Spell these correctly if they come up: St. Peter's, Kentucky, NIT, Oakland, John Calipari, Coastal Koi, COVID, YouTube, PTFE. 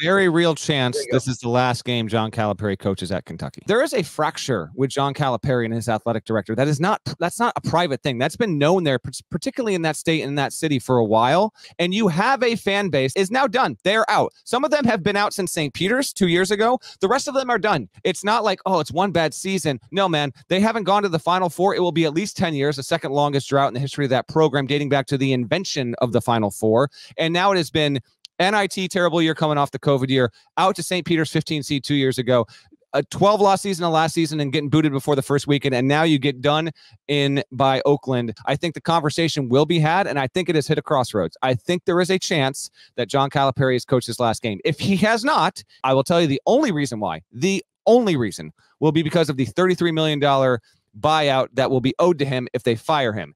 very real chance this is the last game John Calipari coaches at Kentucky. There is a fracture with John Calipari and his athletic director. That's not a private thing. That's been known there, particularly in that state and in that city for a while. And you have a fan base is now done. They're out. Some of them have been out since St. Peter's 2 years ago. The rest of them are done. It's not like, oh, it's one bad season. No, man, they haven't gone to the Final Four. It will be at least 10 years, the second longest drought in the history of that program, dating back to the invention of the Final Four. And now it has been NIT, terrible year coming off the COVID year, out to St. Peter's 15 seed 2 years ago, a 12-loss season the last season and getting booted before the first weekend, and now you get done in by Oakland. I think the conversation will be had, and I think it has hit a crossroads. I think there is a chance that John Calipari has coached his last game. If he has not, I will tell you the only reason why. The only reason will be because of the $33 million buyout that will be owed to him if they fire him.